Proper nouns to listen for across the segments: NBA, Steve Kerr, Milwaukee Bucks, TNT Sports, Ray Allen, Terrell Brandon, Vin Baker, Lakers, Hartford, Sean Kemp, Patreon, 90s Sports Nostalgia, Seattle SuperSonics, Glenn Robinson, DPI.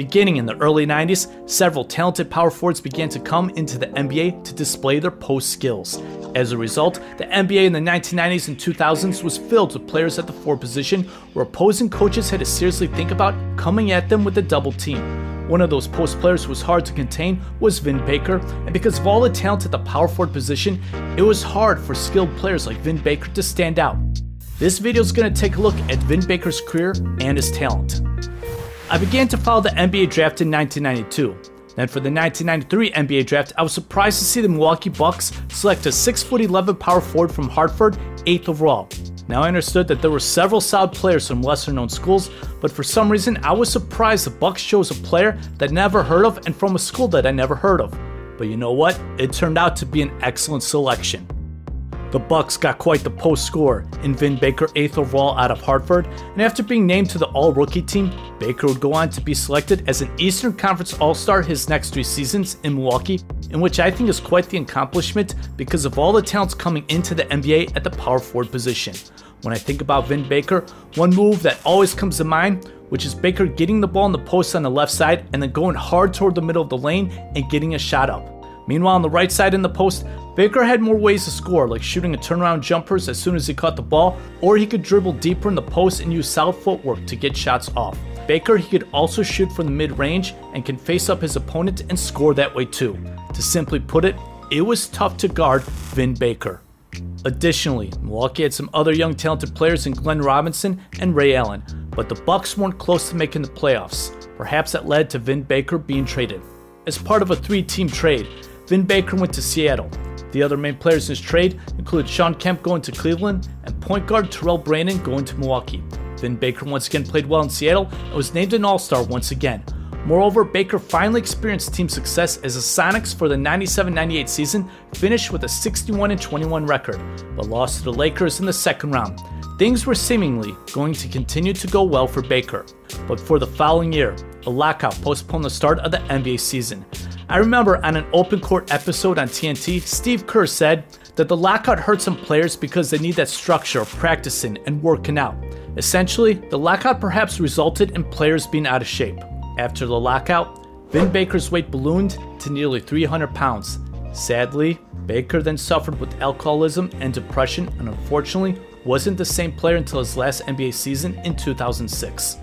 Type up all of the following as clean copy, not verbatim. Beginning in the early 90s, several talented power forwards began to come into the NBA to display their post skills. As a result, the NBA in the 1990s and 2000s was filled with players at the forward position where opposing coaches had to seriously think about coming at them with a double team. One of those post players who was hard to contain was Vin Baker, and because of all the talent at the power forward position, it was hard for skilled players like Vin Baker to stand out. This video is going to take a look at Vin Baker's career and his talent. I began to follow the NBA draft in 1992. Then for the 1993 NBA draft, I was surprised to see the Milwaukee Bucks select a 6'11" power forward from Hartford, 8th overall. Now I understood that there were several solid players from lesser known schools, but for some reason I was surprised the Bucks chose a player that I never heard of and from a school that I never heard of. But you know what? It turned out to be an excellent selection. The Bucks got quite the post scorer in Vin Baker, 8th overall out of Hartford, and after being named to the All-Rookie team, Baker would go on to be selected as an Eastern Conference All-Star his next 3 seasons in Milwaukee, in which I think is quite the accomplishment because of all the talents coming into the NBA at the power forward position. When I think about Vin Baker, one move that always comes to mind, which is Baker getting the ball in the post on the left side and then going hard toward the middle of the lane and getting a shot up. Meanwhile, on the right side in the post, Baker had more ways to score, like shooting a turnaround jumpers as soon as he caught the ball, or he could dribble deeper in the post and use solid footwork to get shots off. Baker, he could also shoot from the mid-range and can face up his opponent and score that way too. To simply put it, it was tough to guard Vin Baker. Additionally, Milwaukee had some other young talented players in Glenn Robinson and Ray Allen, but the Bucks weren't close to making the playoffs. Perhaps that led to Vin Baker being traded. As part of a 3-team trade, Vin Baker went to Seattle. The other main players in his trade included Sean Kemp going to Cleveland and point guard Terrell Brandon going to Milwaukee. Vin Baker once again played well in Seattle and was named an All-Star once again. Moreover, Baker finally experienced team success as the Sonics for the 97-98 season finished with a 61-21 record, but lost to the Lakers in the second round. Things were seemingly going to continue to go well for Baker, but for the following year, a lockout postponed the start of the NBA season. I remember on an Open Court episode on TNT, Steve Kerr said that the lockout hurt some players because they need that structure of practicing and working out. Essentially, the lockout perhaps resulted in players being out of shape. After the lockout, Vin Baker's weight ballooned to nearly 300 pounds. Sadly, Baker then suffered with alcoholism and depression and unfortunately wasn't the same player until his last NBA season in 2006.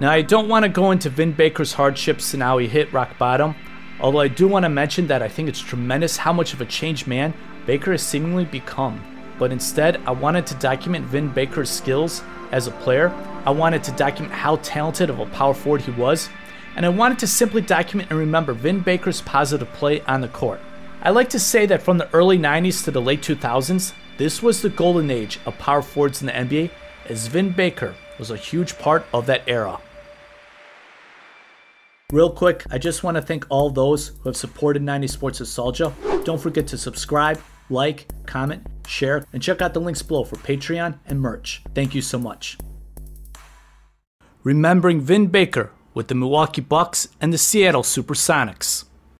Now, I don't want to go into Vin Baker's hardships and how he hit rock bottom, although I do want to mention that I think it's tremendous how much of a changed man Baker has seemingly become. But instead, I wanted to document Vin Baker's skills as a player, I wanted to document how talented of a power forward he was, and I wanted to simply document and remember Vin Baker's positive play on the court. I like to say that from the early 90s to the late 2000s, this was the golden age of power forwards in the NBA, as Vin Baker was a huge part of that era. Real quick, I just want to thank all those who have supported 90s Sports Nostalgia. Don't forget to subscribe, like, comment, share, and check out the links below for Patreon and merch. Thank you so much. Remembering Vin Baker with the Milwaukee Bucks and the Seattle SuperSonics.